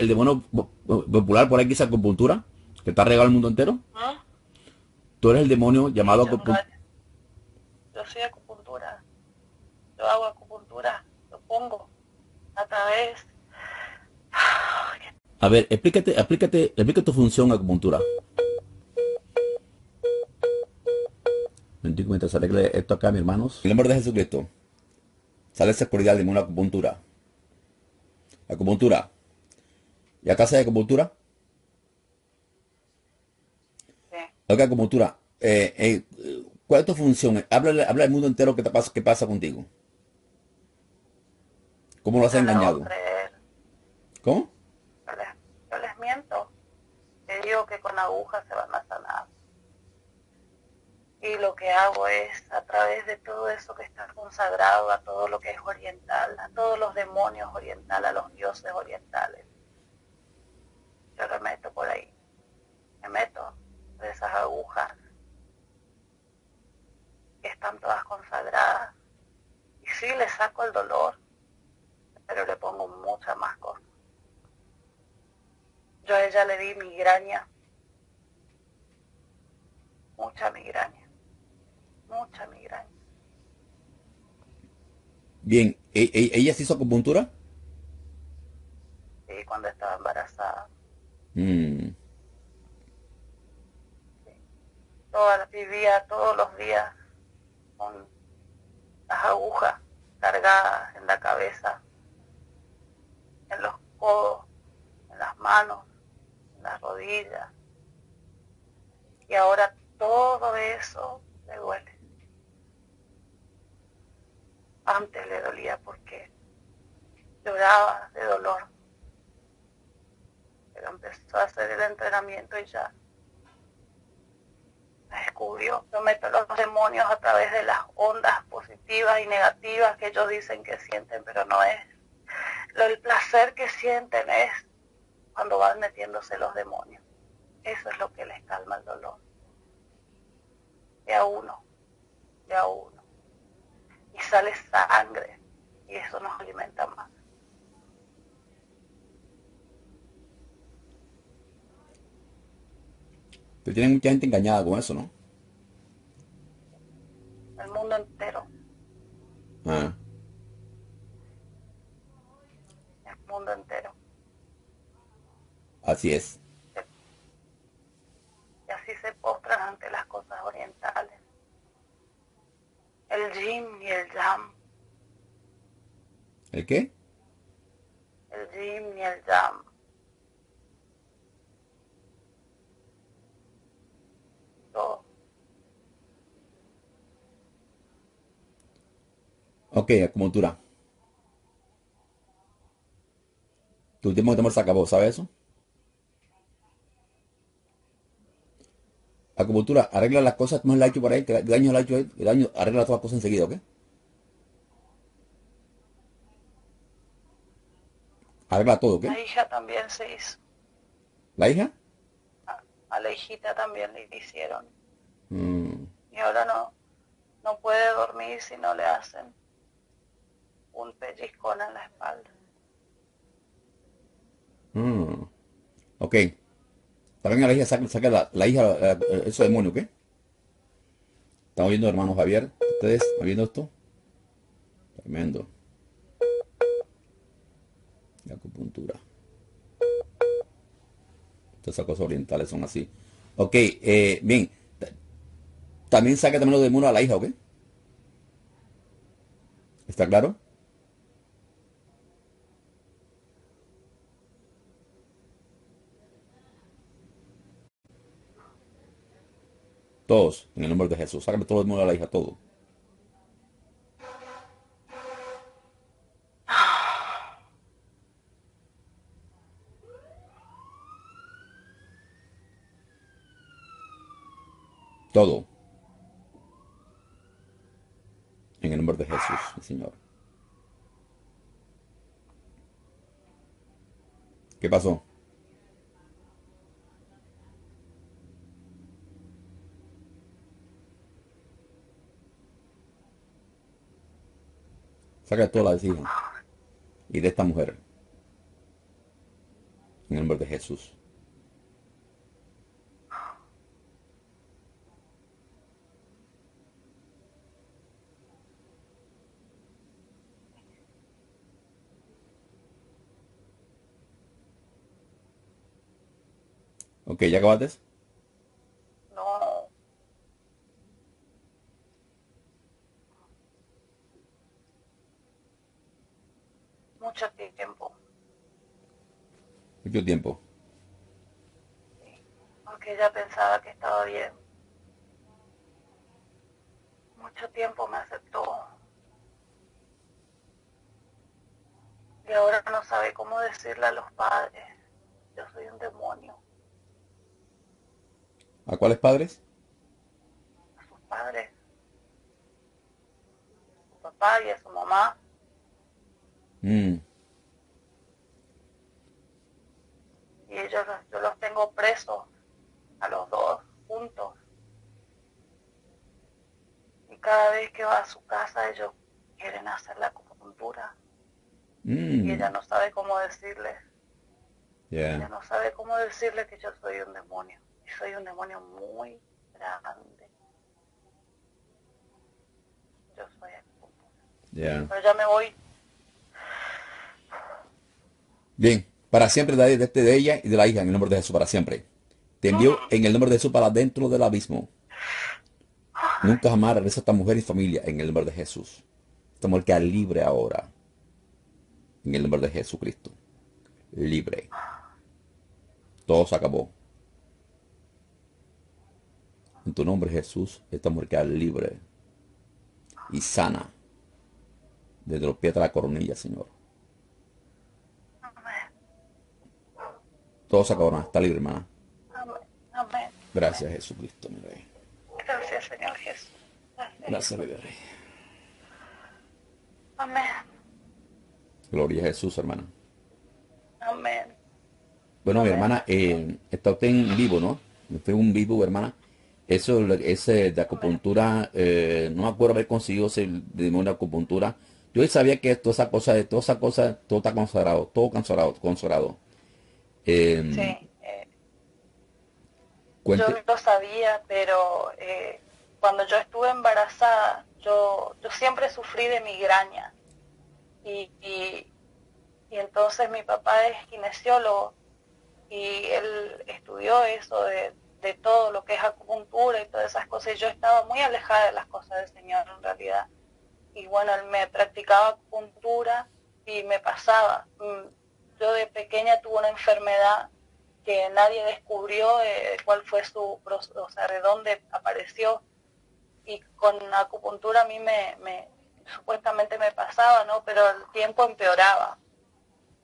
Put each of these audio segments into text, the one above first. el demonio popular por ahí que es acupuntura, que está regado al mundo entero. ¿Ah? Tú eres el demonio llamado acupuntura. Yo soy acupuntura. Yo hago acupuntura. Lo pongo a través. A ver, explícate tu función acupuntura. Mientras arregle esto acá, mis hermanos. En el nombre de Jesucristo, sale esa oscuridad de una acupuntura. Acupuntura. ¿Y acá sale acupuntura? Sí. Ok, acupuntura. ¿Cuál es tu función? Habla del mundo entero qué pasa contigo. ¿Cómo lo has engañado? ¿Cómo? Yo les miento. Te digo que con agujas se van a sanar. Y lo que hago es, a través de todo eso que está consagrado, a todo lo que es oriental, a todos los demonios orientales, a los dioses orientales, yo me meto por ahí, me meto de esas agujas que están todas consagradas. Y sí, le saco el dolor, pero le pongo muchas más cosas. Yo a ella le di migraña, mucha migraña. Mucha migraña. Bien, ¿ella se hizo acupuntura? Sí, cuando estaba embarazada. Sí. Vivía todos los días con las agujas cargadas en la cabeza, en los codos, en las manos, en las rodillas. Y ahora todo eso le duele. Antes le dolía porque lloraba de dolor, pero empezó a hacer el entrenamiento y ya descubrió. Yo meto los demonios a través de las ondas positivas y negativas que ellos dicen que sienten, pero no es. El placer que sienten es cuando van metiéndose los demonios. Eso es lo que les calma el dolor. De a uno, de a uno. Y sale sangre, y eso nos alimenta más. Pero tienen mucha gente engañada con eso, ¿no? El mundo entero. Ah. El mundo entero. Así es. Y así se postran ante las cosas orientales. El yin y el yang. ¿El qué? El yin y el yang. Todo. Ok, acupuntura. Tu último temor se acabó, ¿sabes eso? Acupuntura, arregla las cosas, no es la hecho por ahí, que daño la hecho ahí, el daño, arregla todas las cosas enseguida, ¿ok? Arregla todo, ¿ok? La hija también se hizo. ¿La hija? A la hijita también le hicieron. Y ahora no puede dormir si no le hacen un pellizcón en la espalda. Ok. También a la hija saca la hija, esos demonios, ¿qué? Estamos viendo, hermano Javier. ¿Ustedes están viendo esto? Tremendo. La acupuntura. Todas esas cosas orientales son así. Ok, bien. También saca también los demonios a la hija, ¿ok? ¿Está claro? Todos, en el nombre de Jesús. Sácame todo el mundo a la hija, todo. Todo. En el nombre de Jesús, el Señor. ¿Qué pasó? Saca toda la hija y de esta mujer. En el nombre de Jesús. Ok, ¿ya acabaste? No. Mucho tiempo. Mucho tiempo. Sí. Aunque ya pensaba que estaba bien. Mucho tiempo me aceptó. Y ahora no sabe cómo decirle a los padres. Yo soy un demonio. ¿A cuáles padres? A sus padres. A su papá y a su mamá. Y ellos, yo los tengo presos a los dos juntos. Y cada vez que va a su casa ellos quieren hacer la acupuntura. Y ella no sabe cómo decirles. Ella no sabe cómo decirles que yo soy un demonio. Y soy un demonio muy grande. Yo soy acupuntura. Pero ya me voy. Bien, para siempre de ella y de la hija, en el nombre de Jesús, para siempre. Te envío en el nombre de Jesús para dentro del abismo. Nunca jamás regresa a esta mujer y familia, en el nombre de Jesús. Esta mujer queda libre ahora. En el nombre de Jesucristo. Libre. Todo se acabó. En tu nombre, Jesús, esta mujer queda libre y sana. Desde los pies a la coronilla, Señor. Todo se acabó, está libre, hermana. Amén. Amén. Gracias, Jesucristo, mi Rey. Gracias, Señor Jesús. Gracias, mi Rey. Amén. Gloria a Jesús, hermana. Amén. Bueno, mi hermana, está usted en vivo, ¿no? Usted en vivo, hermana. Eso es de acupuntura. No me acuerdo haber conseguido ese demonio de acupuntura. Yo sabía que toda esa cosa, todo está consagrado, todo consagrado. Sí, yo lo sabía, pero cuando yo estuve embarazada, yo siempre sufrí de migraña y entonces mi papá es kinesiólogo y él estudió eso de todo lo que es acupuntura y todas esas cosas, y yo estaba muy alejada de las cosas del Señor en realidad, y bueno, él me practicaba acupuntura y me pasaba. Yo de pequeña tuve una enfermedad que nadie descubrió cuál fue su proceso, o sea, de dónde apareció. Y con la acupuntura a mí supuestamente me pasaba, ¿no? Pero el tiempo empeoraba.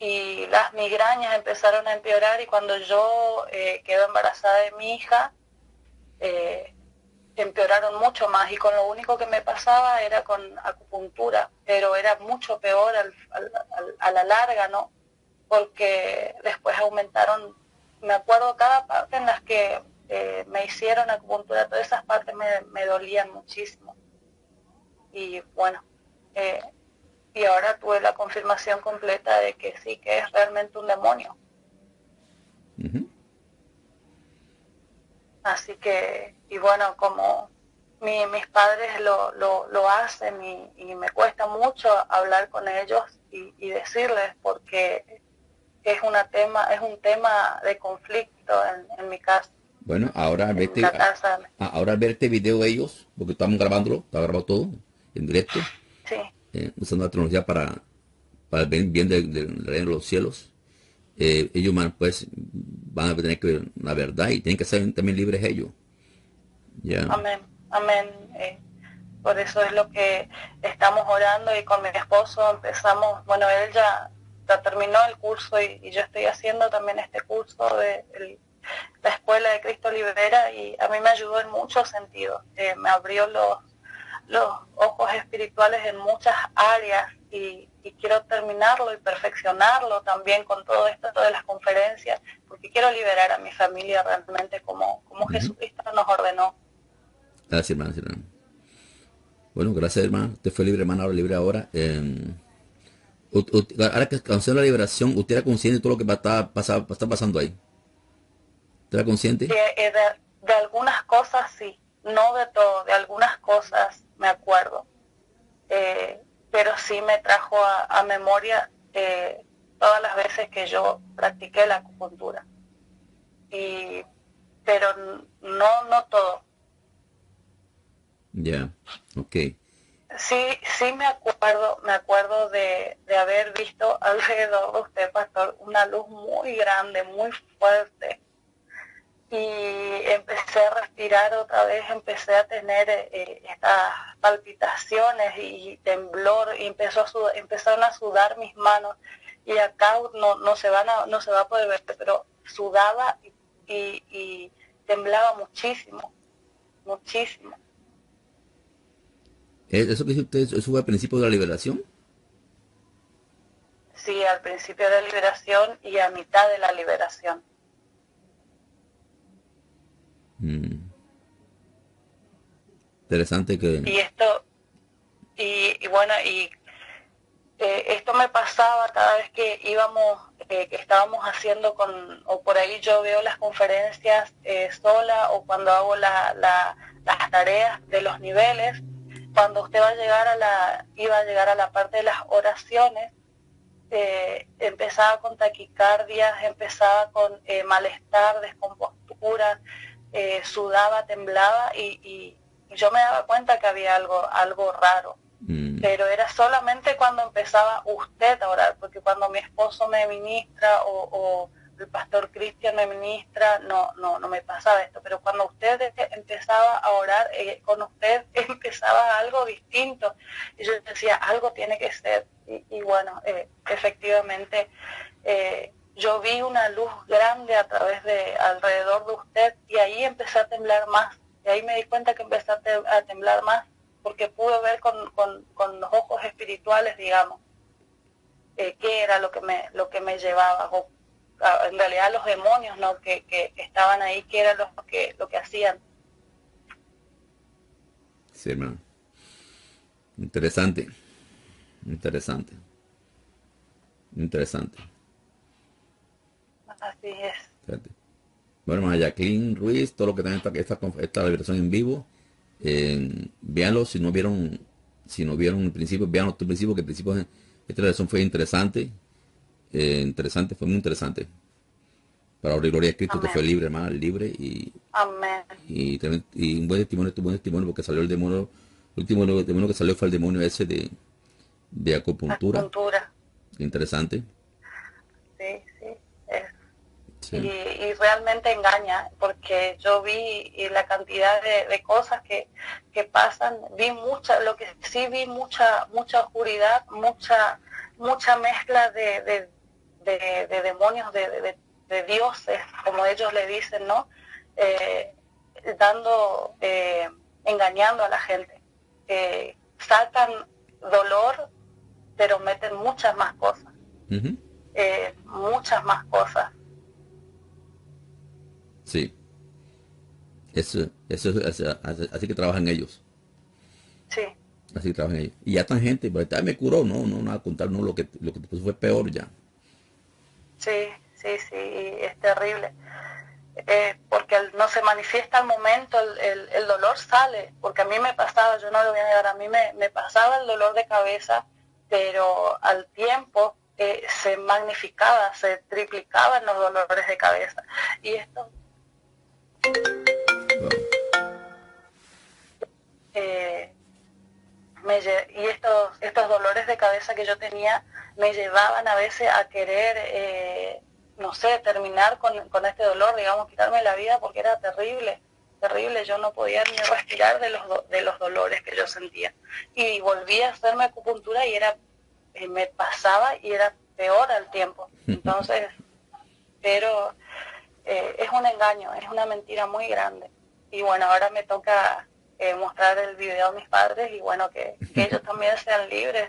Y las migrañas empezaron a empeorar y cuando yo quedé embarazada de mi hija, empeoraron mucho más. Y con lo único que me pasaba era con acupuntura, pero era mucho peor a la larga, ¿no? Porque después aumentaron, me acuerdo cada parte en las que me hicieron acupuntura, todas esas partes me dolían muchísimo. Y bueno, y ahora tuve la confirmación completa de que sí, que es realmente un demonio. Así que, y bueno, como mis padres lo hacen y me cuesta mucho hablar con ellos y decirles porque... es un tema de conflicto en mi casa. Bueno, ahora al verte, video de ellos, porque estamos grabándolo, está grabado todo, en directo. Sí. Usando la tecnología para el bien del reino de los cielos. Ellos pues van a tener que ver la verdad y tienen que ser también libres ellos. Amén, amén. Por eso es lo que estamos orando y con mi esposo empezamos, bueno, él ya terminó el curso y yo estoy haciendo también este curso de la Escuela de Cristo Libera y a mí me ayudó en muchos sentidos. Me abrió los ojos espirituales en muchas áreas y quiero terminarlo y perfeccionarlo también con todo esto, todas las conferencias, porque quiero liberar a mi familia realmente como Jesucristo nos ordenó. Gracias, hermana. Bueno, gracias, hermana. Usted fue libre, hermana, ahora libre ahora. Ahora que alcanzó la liberación, ¿usted era consciente de todo lo que está pasando ahí? ¿Usted era consciente? De algunas cosas sí, no de todo, de algunas cosas me acuerdo. Pero sí me trajo a memoria todas las veces que yo practiqué la acupuntura. Pero no todo. Ya, ok. Sí me acuerdo de haber visto alrededor de usted, pastor, una luz muy grande, muy fuerte. Y empecé a respirar otra vez, empecé a tener estas palpitaciones y temblor, y empezaron a sudar mis manos. Y acá no se va a poder ver, pero sudaba y temblaba muchísimo, muchísimo. ¿Eso que dice usted, eso fue al principio de la liberación? Sí, al principio de la liberación y a mitad de la liberación. Interesante que... esto me pasaba cada vez que íbamos, que estábamos haciendo o por ahí yo veo las conferencias sola, o cuando hago las tareas de los niveles. Cuando usted iba a llegar a la parte de las oraciones, empezaba con taquicardias, empezaba con malestar, descompostura, sudaba, temblaba, y yo me daba cuenta que había algo raro. Pero era solamente cuando empezaba usted a orar, porque cuando mi esposo me ministra o el pastor Cristian me ministra, no me pasaba esto. Pero cuando usted empezaba a orar, con usted empezaba algo distinto. Y yo decía, algo tiene que ser. Y bueno, efectivamente, yo vi una luz grande a través alrededor de usted, y ahí empecé a temblar más. Y ahí me di cuenta que empecé a temblar más, porque pude ver con los ojos espirituales, digamos, qué era lo que me llevaba, o en realidad los demonios, ¿no?, que estaban ahí, qué era lo que hacían. Sí, hermano. Interesante, interesante, interesante. Así es. Bueno, hermana Jacqueline Ruiz, todo lo que tenga esta liberación en vivo, véanlo. Si no vieron el principio, véanlo todo el principio, que el principio de esta relación fue interesante, fue muy interesante. Para la gloria de Cristo, que fue libre, hermana, libre. Y amén. Y un buen testimonio, porque salió el demonio. El último demonio que salió fue el demonio ese de acupuntura. Interesante. Sí, es. Sí. Y realmente engaña, porque yo vi la cantidad de cosas que pasan. Vi mucha oscuridad, mucha mezcla de demonios, de dioses, como ellos le dicen, ¿no? Engañando a la gente. Sacan dolor, pero meten muchas más cosas. Muchas más cosas. Sí, así que trabajan ellos. Sí. Así que trabajan ellos. Y ya están gente, pero esta me curó, no, contar, no, lo que después fue peor ya. Sí, es terrible. Porque no se manifiesta al momento, el dolor sale, porque a mí me pasaba, yo no lo voy a negar, a mí me pasaba el dolor de cabeza, pero al tiempo se magnificaba, se triplicaban los dolores de cabeza. Y esto... Wow. Estos dolores de cabeza que yo tenía me llevaban a veces a querer, no sé, terminar con este dolor, digamos, quitarme la vida, porque era terrible, terrible. Yo no podía ni respirar de los dolores que yo sentía. Y volví a hacerme acupuntura y me pasaba y era peor al tiempo. Entonces, pero es un engaño, es una mentira muy grande. Y bueno, ahora me toca... mostrar el video a mis padres, y bueno, que ellos también sean libres.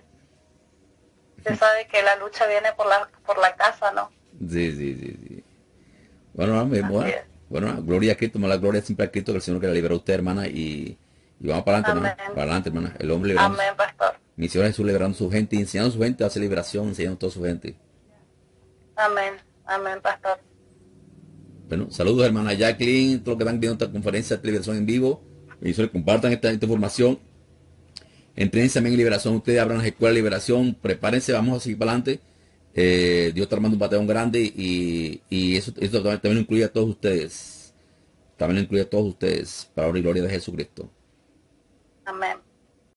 Usted sabe que la lucha viene por la casa, ¿no? Sí. Bueno, gloria a Cristo, la gloria siempre a Cristo, que el Señor que la liberó a usted, hermana, y Y vamos para adelante, hermana. Para adelante, hermana. El hombre liberando. Amén, pastor. Mi Señor Jesús liberando su gente, enseñando a su gente a hacer liberación, enseñando a toda su gente. Amén, amén, pastor. Bueno, saludos, hermana Jacqueline, todos los que van viendo esta conferencia de liberación en vivo. Y solo compartan esta información. Entrénense también en liberación. Ustedes abran las escuelas de liberación. Prepárense, vamos a seguir para adelante. Dios está armando un batallón grande y eso también lo incluye a todos ustedes. También lo incluye a todos ustedes. Para honra y gloria de Jesucristo. Amén.